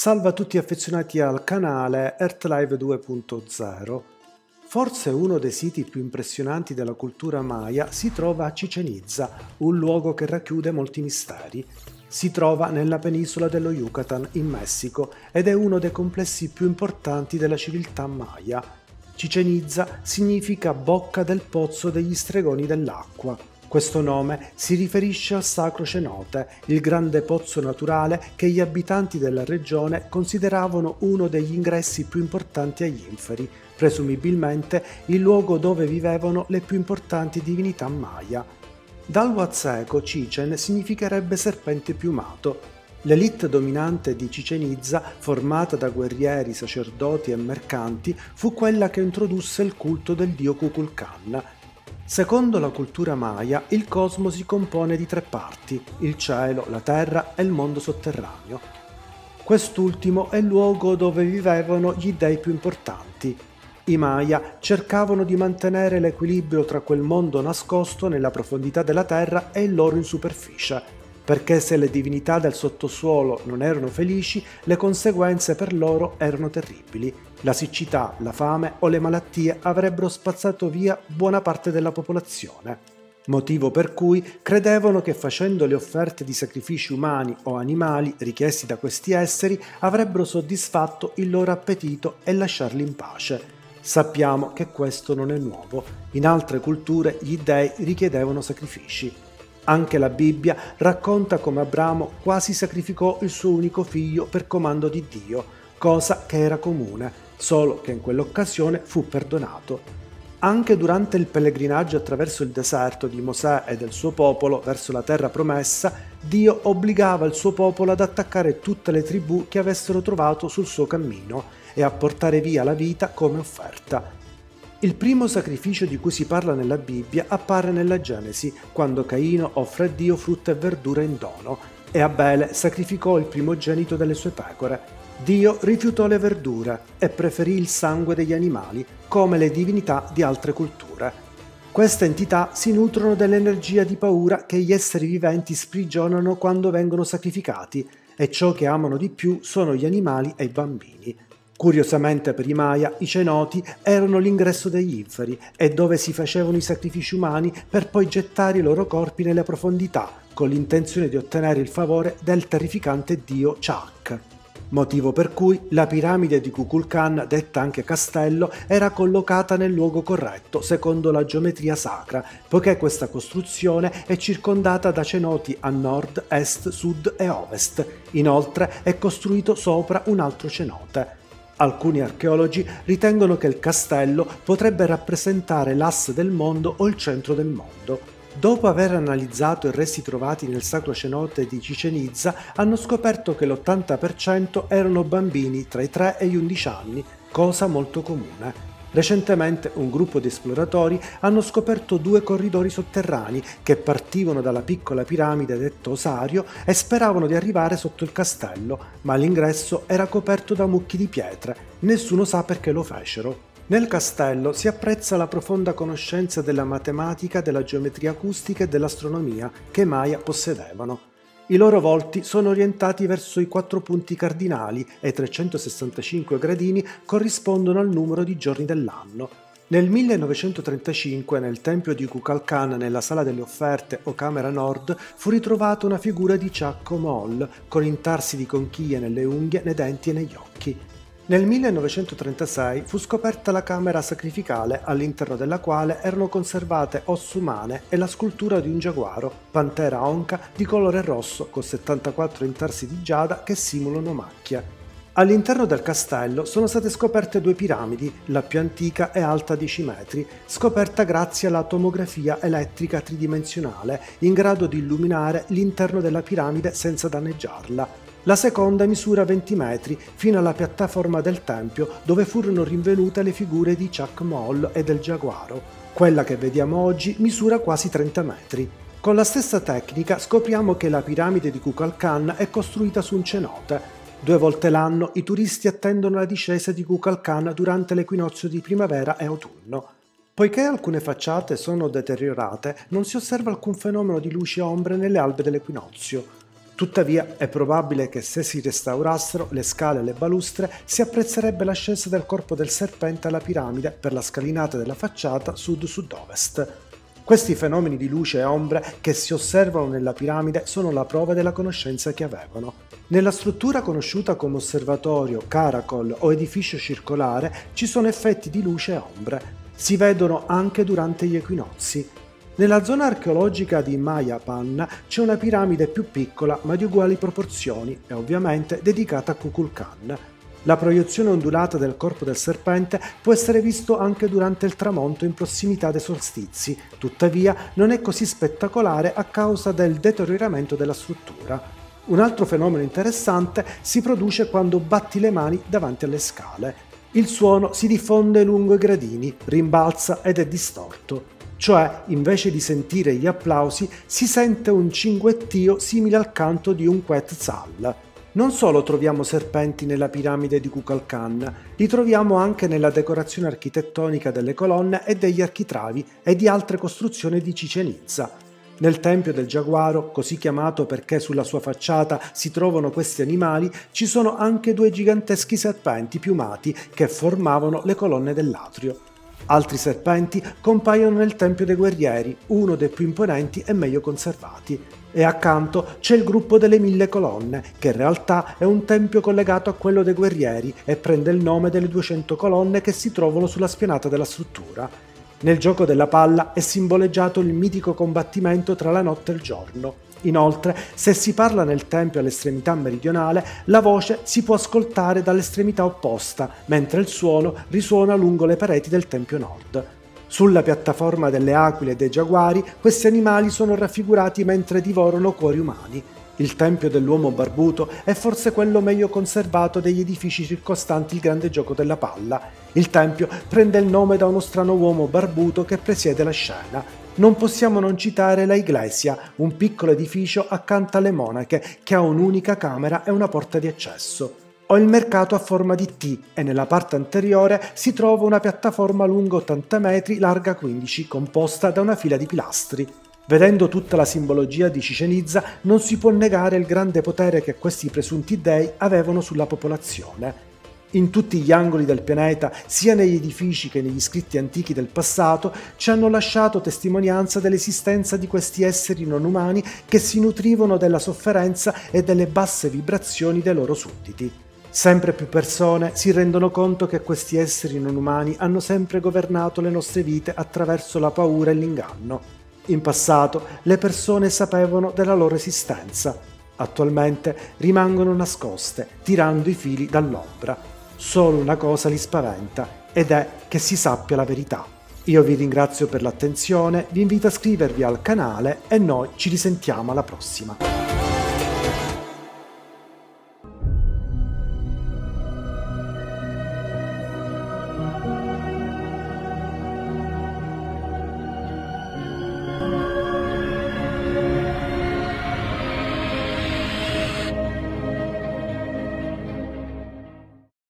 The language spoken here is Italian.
Salve a tutti affezionati al canale EarthLive 2.0. Forse uno dei siti più impressionanti della cultura maya si trova a Chichen Itza, un luogo che racchiude molti misteri. Si trova nella penisola dello Yucatan, in Messico, ed è uno dei complessi più importanti della civiltà maya. Chichen Itza significa bocca del pozzo degli stregoni dell'acqua. Questo nome si riferisce al Sacro Cenote, il grande pozzo naturale che gli abitanti della regione consideravano uno degli ingressi più importanti agli inferi, presumibilmente il luogo dove vivevano le più importanti divinità maya. Dal Wazeko Chichen significherebbe serpente piumato. L'elite dominante di Chichen Itza, formata da guerrieri, sacerdoti e mercanti, fu quella che introdusse il culto del dio Kukulkan. Secondo la cultura maya, il cosmo si compone di tre parti: il cielo, la terra e il mondo sotterraneo. Quest'ultimo è il luogo dove vivevano gli dei più importanti. I maya cercavano di mantenere l'equilibrio tra quel mondo nascosto nella profondità della terra e il loro in superficie, perché se le divinità del sottosuolo non erano felici, le conseguenze per loro erano terribili. La siccità, la fame o le malattie avrebbero spazzato via buona parte della popolazione. Motivo per cui credevano che facendo le offerte di sacrifici umani o animali richiesti da questi esseri avrebbero soddisfatto il loro appetito e lasciarli in pace. Sappiamo che questo non è nuovo. In altre culture gli dei richiedevano sacrifici. Anche la Bibbia racconta come Abramo quasi sacrificò il suo unico figlio per comando di Dio, cosa che era comune, solo che in quell'occasione fu perdonato. Anche durante il pellegrinaggio attraverso il deserto di Mosè e del suo popolo verso la terra promessa, Dio obbligava il suo popolo ad attaccare tutte le tribù che avessero trovato sul suo cammino e a portare via la vita come offerta. Il primo sacrificio di cui si parla nella Bibbia appare nella Genesi, quando Caino offre a Dio frutta e verdura in dono, e Abele sacrificò il primogenito delle sue pecore. Dio rifiutò le verdure e preferì il sangue degli animali, come le divinità di altre culture. Queste entità si nutrono dell'energia di paura che gli esseri viventi sprigionano quando vengono sacrificati, e ciò che amano di più sono gli animali e i bambini. Curiosamente per i Maya, i cenoti erano l'ingresso degli inferi e dove si facevano i sacrifici umani per poi gettare i loro corpi nelle profondità, con l'intenzione di ottenere il favore del terrificante dio Chac. Motivo per cui la piramide di Kukulkan, detta anche castello, era collocata nel luogo corretto secondo la geometria sacra, poiché questa costruzione è circondata da cenoti a nord, est, sud e ovest. Inoltre è costruito sopra un altro cenote. Alcuni archeologi ritengono che il castello potrebbe rappresentare l'asse del mondo o il centro del mondo. Dopo aver analizzato i resti trovati nel Sacro Cenote di Chichen Itza, hanno scoperto che l'80% erano bambini tra i 3 e gli 11 anni, cosa molto comune. Recentemente un gruppo di esploratori hanno scoperto 2 corridoi sotterranei che partivano dalla piccola piramide detto osario e speravano di arrivare sotto il castello, ma l'ingresso era coperto da mucchi di pietre. Nessuno sa perché lo fecero. Nel castello si apprezza la profonda conoscenza della matematica, della geometria acustica e dell'astronomia che i Maya possedevano. I loro volti sono orientati verso i 4 punti cardinali e 365 gradini corrispondono al numero di giorni dell'anno. Nel 1935, nel tempio di Kukulkan, nella sala delle offerte o camera nord, fu ritrovata una figura di Chac Mol, con intarsi di conchiglie nelle unghie, nei denti e negli occhi. Nel 1936 fu scoperta la camera sacrificale, all'interno della quale erano conservate ossa umane e la scultura di un giaguaro, pantera onca, di colore rosso con 74 intarsi di giada che simulano macchie. All'interno del castello sono state scoperte 2 piramidi, la più antica è alta 10 metri, scoperta grazie alla tomografia elettrica tridimensionale, in grado di illuminare l'interno della piramide senza danneggiarla. La seconda misura 20 metri, fino alla piattaforma del tempio, dove furono rinvenute le figure di Chac Mol e del giaguaro. Quella che vediamo oggi misura quasi 30 metri. Con la stessa tecnica scopriamo che la piramide di Kukulkan è costruita su un cenote. 2 volte l'anno i turisti attendono la discesa di Kukulkan durante l'equinozio di primavera e autunno. Poiché alcune facciate sono deteriorate, non si osserva alcun fenomeno di luci e ombre nelle albe dell'equinozio. Tuttavia è probabile che se si restaurassero le scale e le balustre si apprezzerebbe l'ascesa del corpo del serpente alla piramide per la scalinata della facciata sud-sud-ovest. Questi fenomeni di luce e ombre che si osservano nella piramide sono la prova della conoscenza che avevano. Nella struttura conosciuta come osservatorio, caracol o edificio circolare ci sono effetti di luce e ombre. Si vedono anche durante gli equinozi. Nella zona archeologica di Maya Pan c'è una piramide più piccola ma di uguali proporzioni e ovviamente dedicata a Kukulkan. La proiezione ondulata del corpo del serpente può essere visto anche durante il tramonto in prossimità dei solstizi, tuttavia non è così spettacolare a causa del deterioramento della struttura. Un altro fenomeno interessante si produce quando batti le mani davanti alle scale. Il suono si diffonde lungo i gradini, rimbalza ed è distorto. Cioè, invece di sentire gli applausi, si sente un cinguettio simile al canto di un Quetzal. Non solo troviamo serpenti nella piramide di Kukulkan, li troviamo anche nella decorazione architettonica delle colonne e degli architravi e di altre costruzioni di Chichen Itza. Nel Tempio del Giaguaro, così chiamato perché sulla sua facciata si trovano questi animali, ci sono anche due giganteschi serpenti piumati che formavano le colonne dell'atrio. Altri serpenti compaiono nel Tempio dei Guerrieri, uno dei più imponenti e meglio conservati. E accanto c'è il gruppo delle Mille Colonne, che in realtà è un tempio collegato a quello dei Guerrieri e prende il nome delle 200 colonne che si trovano sulla spianata della struttura. Nel gioco della palla è simboleggiato il mitico combattimento tra la notte e il giorno. Inoltre, se si parla nel tempio all'estremità meridionale, la voce si può ascoltare dall'estremità opposta, mentre il suono risuona lungo le pareti del tempio nord. Sulla piattaforma delle aquile e dei giaguari, questi animali sono raffigurati mentre divorano cuori umani. Il tempio dell'uomo barbuto è forse quello meglio conservato degli edifici circostanti il grande gioco della palla. Il tempio prende il nome da uno strano uomo barbuto che presiede la scena. Non possiamo non citare la iglesia, un piccolo edificio accanto alle monache che ha un'unica camera e una porta di accesso. O il mercato a forma di T e nella parte anteriore si trova una piattaforma lunga 80 metri, larga 15, composta da una fila di pilastri. Vedendo tutta la simbologia di Chichen Itza non si può negare il grande potere che questi presunti dei avevano sulla popolazione. In tutti gli angoli del pianeta, sia negli edifici che negli scritti antichi del passato, ci hanno lasciato testimonianza dell'esistenza di questi esseri non umani che si nutrivano della sofferenza e delle basse vibrazioni dei loro sudditi. Sempre più persone si rendono conto che questi esseri non umani hanno sempre governato le nostre vite attraverso la paura e l'inganno. In passato, le persone sapevano della loro esistenza. Attualmente rimangono nascoste, tirando i fili dall'ombra. Solo una cosa li spaventa, ed è che si sappia la verità. Io vi ringrazio per l'attenzione, vi invito a iscrivervi al canale e noi ci risentiamo alla prossima.